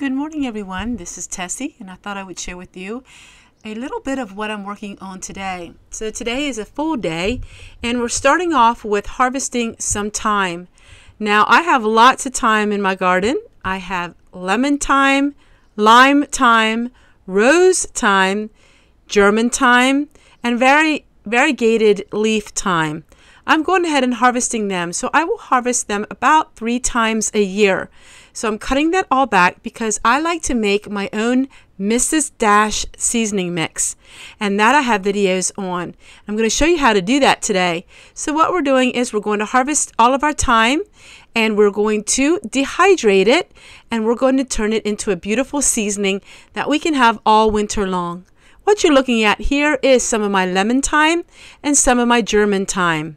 Good morning, everyone. This is Tessie, and I thought I would share with you a little bit of what I'm working on today. So today is a full day, and we're starting off with harvesting some thyme. Now, I have lots of thyme in my garden. I have lemon thyme, lime thyme, rose thyme, German thyme, and variegated leaf thyme. I'm going ahead and harvesting them, so I will harvest them about 3 times a year. So I'm cutting that all back because I like to make my own Mrs. Dash seasoning mix, and that I have videos on. I'm going to show you how to do that today. So what we're doing is we're going to harvest all of our thyme, and we're going to dehydrate it, and we're going to turn it into a beautiful seasoning that we can have all winter long. What you're looking at here is some of my lemon thyme and some of my German thyme.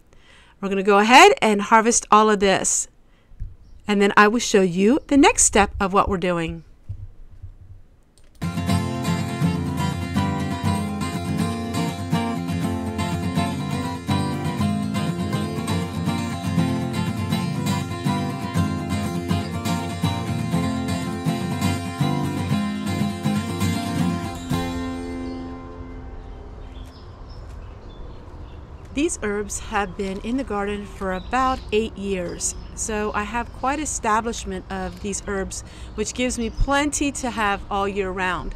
We're going to go ahead and harvest all of this, and then I will show you the next step of what we're doing. These herbs have been in the garden for about 8 years, so I have quite an establishment of these herbs, which gives me plenty to have all year round.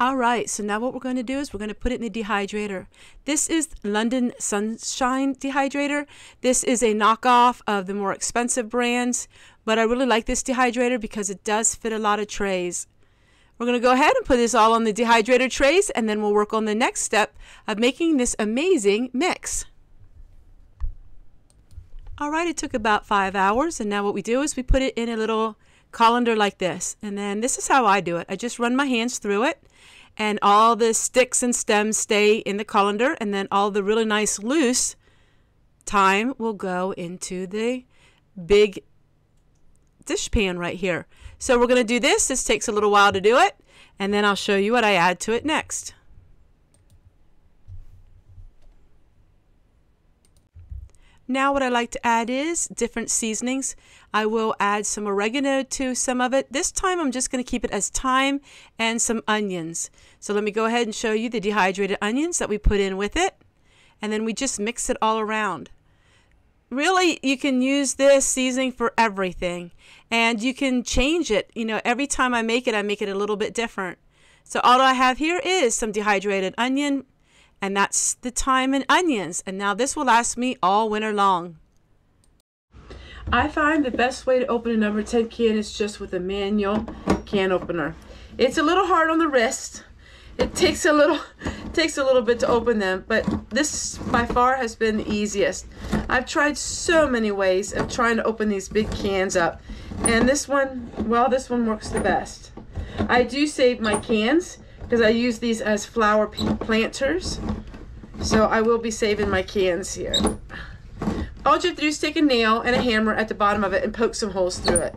Alright, so now what we're going to do is we're going to put it in the dehydrator. This is London Sunshine dehydrator. This is a knockoff of the more expensive brands, but I really like this dehydrator because it does fit a lot of trays. We're going to go ahead and put this all on the dehydrator trays, and then we'll work on the next step of making this amazing mix. Alright, it took about 5 hours, and now what we do is we put it in a little colander like this, and then this is how I do it. I just run my hands through it, and all the sticks and stems stay in the colander, and then all the really nice loose thyme will go into the big dish pan right here. So we're going to do this. This takes a little while to do it, and then I'll show you what I add to it next. Now what I like to add is different seasonings. I will add some oregano to some of it. This time I'm just going to keep it as thyme and some onions. So let me go ahead and show you the dehydrated onions that we put in with it. And then we just mix it all around. Really, you can use this seasoning for everything. And you can change it. You know, every time I make it a little bit different. So all I have here is some dehydrated onion, and that's the thyme and onions. And now this will last me all winter long. I find the best way to open a number 10 can is just with a manual can opener. It's a little hard on the wrist. It takes a little bit to open them, but this by far has been the easiest. I've tried so many ways of trying to open these big cans up, and this one, well, this one works the best. I do save my cans, because I use these as flower planters. So I will be saving my cans here. All you have to do is take a nail and a hammer at the bottom of it and poke some holes through it.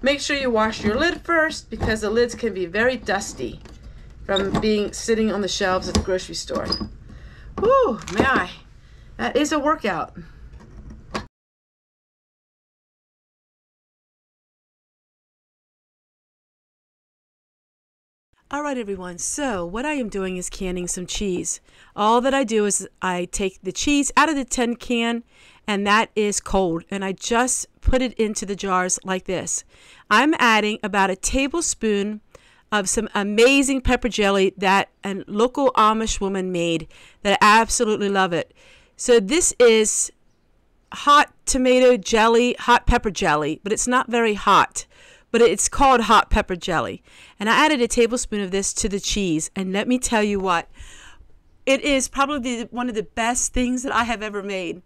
Make sure you wash your lid first, because the lids can be very dusty from being sitting on the shelves at the grocery store. Whew, my, that is a workout. Alright everyone, so what I am doing is canning some cheese. All that I do is I take the cheese out of the tin can, and that is cold, and I just put it into the jars like this. I'm adding about a tablespoon of some amazing pepper jelly that a local Amish woman made that I absolutely love it. So this is hot tomato jelly, hot pepper jelly, but it's not very hot. But it's called hot pepper jelly. And I added a tablespoon of this to the cheese. And let me tell you what, it is probably one of the best things that I have ever made.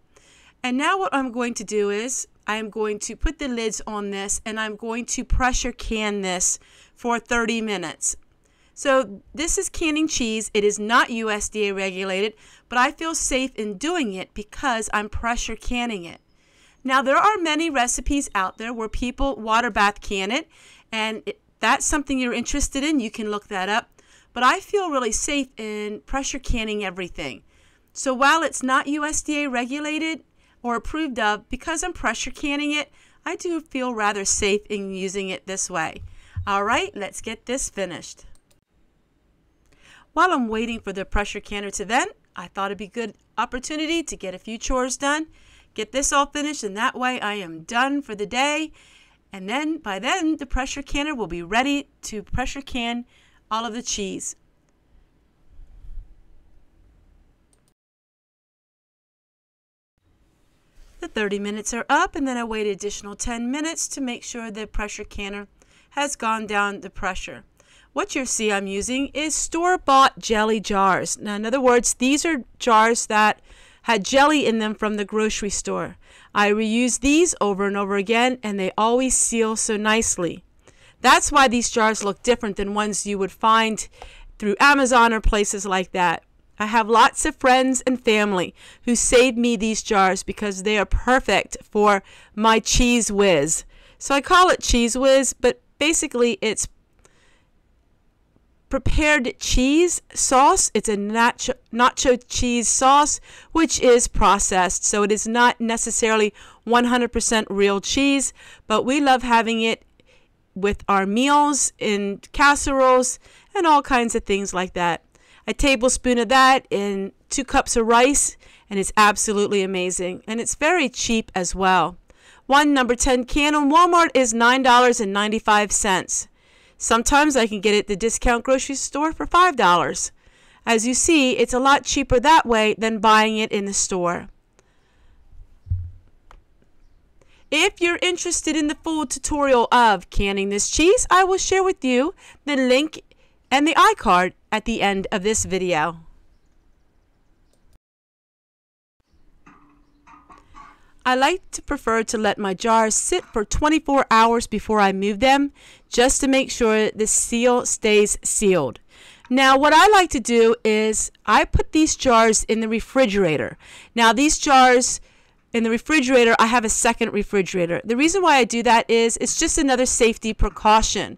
And now what I'm going to do is I am going to put the lids on this and I'm going to pressure can this for 30 minutes. So this is canning cheese. It is not USDA regulated, but I feel safe in doing it because I'm pressure canning it. Now there are many recipes out there where people water bath can it, and if that's something you're interested in, you can look that up. But I feel really safe in pressure canning everything. So while it's not USDA regulated or approved of, because I'm pressure canning it, I do feel rather safe in using it this way. All right, let's get this finished. While I'm waiting for the pressure canner to vent, I thought it'd be a good opportunity to get a few chores done, get this all finished, and that way I am done for the day. And then by then, the pressure canner will be ready to pressure can all of the cheese. The 30 minutes are up, and then I wait an additional 10 minutes to make sure the pressure canner has gone down the pressure. What you see I'm using is store-bought jelly jars. Now, in other words, these are jars that had jelly in them from the grocery store. I reuse these over and over again, and they always seal so nicely. That's why these jars look different than ones you would find through Amazon or places like that. I have lots of friends and family who save me these jars because they are perfect for my Cheese Whiz. So I call it Cheese Whiz, but basically it's prepared cheese sauce. It's a nacho cheese sauce, which is processed, so it is not necessarily 100% real cheese, but we love having it with our meals, in casseroles, and all kinds of things like that. A tablespoon of that in 2 cups of rice, and it's absolutely amazing. And it's very cheap as well. One number 10 can on Walmart is $9.95. Sometimes I can get it at the discount grocery store for $5. As you see, it's a lot cheaper that way than buying it in the store. If you're interested in the full tutorial of canning this cheese, I will share with you the link and the iCard at the end of this video. I like to prefer to let my jars sit for 24 hours before I move them, just to make sure the seal stays sealed. Now what I like to do is I put these jars in the refrigerator. Now these jars in the refrigerator, I have a second refrigerator. The reason why I do that is it's just another safety precaution.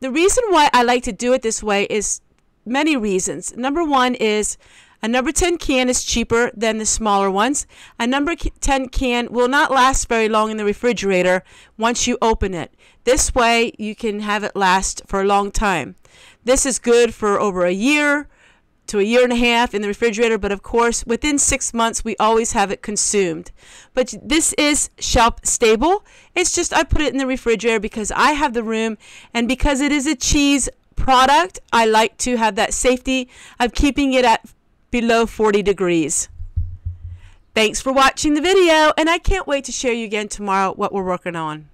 The reason why I like to do it this way is many reasons. Number one is a number 10 can is cheaper than the smaller ones. A number 10 can will not last very long in the refrigerator once you open it. This way you can have it last for a long time. This is good for over a year to a year and a half in the refrigerator, but of course within 6 months we always have it consumed. But this is shelf stable. It's just I put it in the refrigerator because I have the room, and because it is a cheese product, I like to have that safety of keeping it at below 40 degrees. Thanks for watching the video, and I can't wait to share you again tomorrow what we're working on.